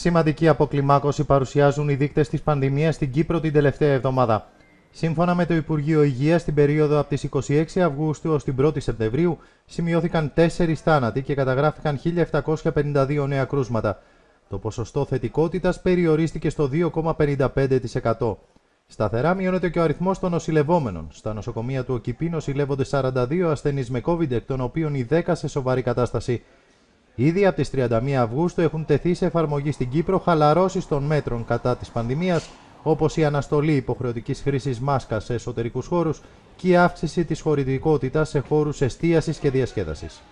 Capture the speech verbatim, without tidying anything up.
Σημαντική αποκλιμάκωση παρουσιάζουν οι δείκτες της πανδημίας στην Κύπρο την τελευταία εβδομάδα. Σύμφωνα με το Υπουργείο Υγείας, στην περίοδο από τις είκοσι έξι Αυγούστου έως την πρώτη Σεπτεμβρίου σημειώθηκαν τέσσερις θάνατοι και καταγράφηκαν χίλια επτακόσια πενήντα δύο νέα κρούσματα. Το ποσοστό θετικότητας περιορίστηκε στο δύο κόμμα πενήντα πέντε τοις εκατό. Σταθερά μειώνεται και ο αριθμός των νοσηλευόμενων. Στα νοσοκομεία του ΟΚΥπΥ νοσηλεύονται σαράντα δύο ασθενείς με COVID, εκ των οποίων οι δέκα σε σοβαρή κατάσταση. Ήδη από τις τριάντα μία Αυγούστου έχουν τεθεί σε εφαρμογή στην Κύπρο χαλαρώσεις των μέτρων κατά της πανδημίας, όπως η αναστολή υποχρεωτικής χρήσης μάσκας σε εσωτερικούς χώρους και η αύξηση της χωρητικότητας σε χώρους εστίασης και διασκέδασης.